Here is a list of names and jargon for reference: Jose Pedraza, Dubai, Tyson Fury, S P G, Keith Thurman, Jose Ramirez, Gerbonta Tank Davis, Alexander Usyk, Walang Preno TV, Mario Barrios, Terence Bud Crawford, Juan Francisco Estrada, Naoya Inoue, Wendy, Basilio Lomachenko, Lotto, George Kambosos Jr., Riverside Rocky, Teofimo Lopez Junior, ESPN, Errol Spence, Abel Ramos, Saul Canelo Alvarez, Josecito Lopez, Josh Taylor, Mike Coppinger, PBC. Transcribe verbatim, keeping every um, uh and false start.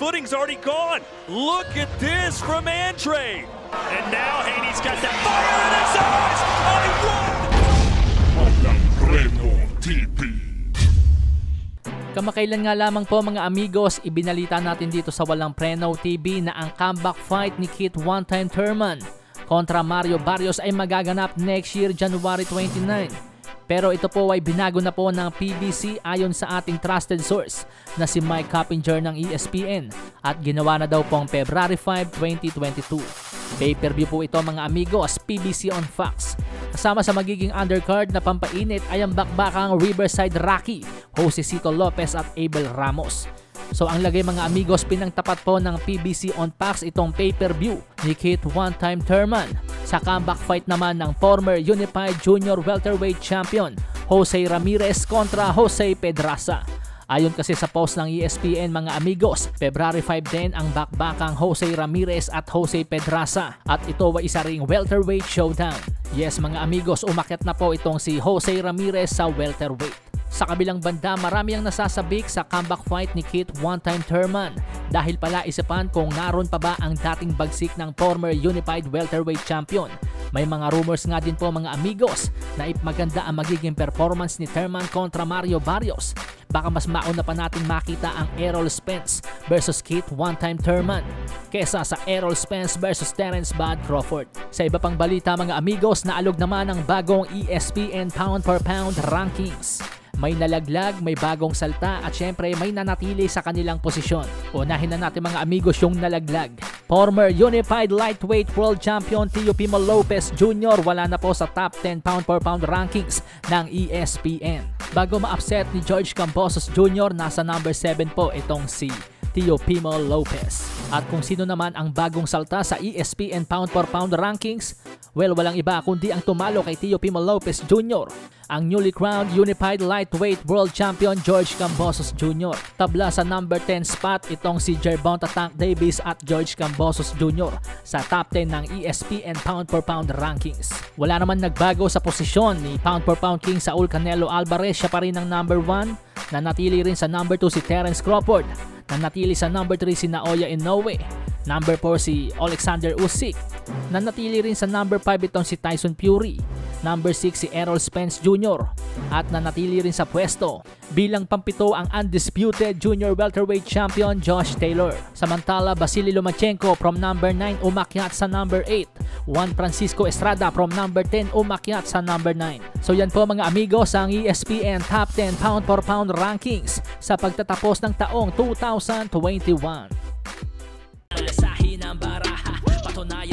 footing's already gone. Look at this from Andrade. And now Haney's got that fire in his eyes. I won! Walang Preno T V. Kamakailan nga lamang po mga amigos, ibinalita natin dito sa Walang Preno T V na ang comeback fight ni Keith One Time Thurman kontra Mario Barrios ay magaganap next year January twenty-ninth. Pero ito po ay binago na po ng P B C ayon sa ating trusted source na si Mike Coppinger ng E S P N at ginawa na daw pong February five, twenty twenty-two. Pay-per-view po ito mga amigos, P B C on Fox. Kasama sa magiging undercard na pampainit ay ang bakbakang Riverside Rocky, Josecito Lopez at Abel Ramos. So ang lagay mga amigos, pinangtapat po ng P B C on Fox itong pay-per-view ni Keith One Time Thurman. Sa comeback fight naman ng former Unified Junior Welterweight Champion Jose Ramirez kontra Jose Pedraza. Ayon kasi sa post ng E S P N mga amigos, February five din ang bakbakang Jose Ramirez at Jose Pedraza at ito ay isa ring welterweight showdown. Yes mga amigos, umakyat na po itong si Jose Ramirez sa welterweight. Sa kabilang banda, marami ang nasasabik sa comeback fight ni Keith One Time Thurman dahil pala isipan kung naroon pa ba ang dating bagsik ng former Unified Welterweight Champion. May mga rumors nga din po mga amigos na if maganda ang magiging performance ni Thurman kontra Mario Barrios, baka mas mauna pa natin makita ang Errol Spence versus Keith One Time Thurman kesa sa Errol Spence versus Terence Bud Crawford. Sa iba pang balita mga amigos, naalog naman ang bagong E S P N Pound per Pound Rankings. May nalaglag, may bagong salta at syempre may nanatili sa kanilang posisyon. Unahin na natin mga amigos yung nalaglag. Former Unified Lightweight World Champion Teofimo Lopez Junior wala na po sa top ten pound per pound rankings ng E S P N. Bago ma-upset ni George Kambosos Junior, nasa number seven po itong si Teofimo Lopez. At kung sino naman ang bagong salta sa E S P N pound per pound rankings, well, walang iba kundi ang tumalo kay Teofimo Lopez Junior, ang newly crowned Unified Lightweight World Champion George Kambosos Junior Tabla sa number ten spot itong si Gerbonta Tank Davis at George Kambosos Junior sa top ten ng E S P N Pound per Pound Rankings. Wala naman nagbago sa posisyon ni Pound per Pound King Saul Canelo Alvarez, siya pa rin ang number one. Nanatili rin sa number two si Terence Crawford. Nanatili sa number three si Naoya Inoue. Number four si Alexander Usyk. Nanatili rin sa number five itong si Tyson Fury. Number six si Errol Spence Junior At nanatili rin sa pwesto bilang pampito ang undisputed junior welterweight champion Josh Taylor. Samantala, Basilio Lomachenko from number nine umakyat sa number eight. Juan Francisco Estrada from number ten umakyat sa number nine. So yan po mga amigos ang E S P N top ten pound for pound rankings sa pagtatapos ng taong two thousand twenty-one. Alasahin ang baraha, patunay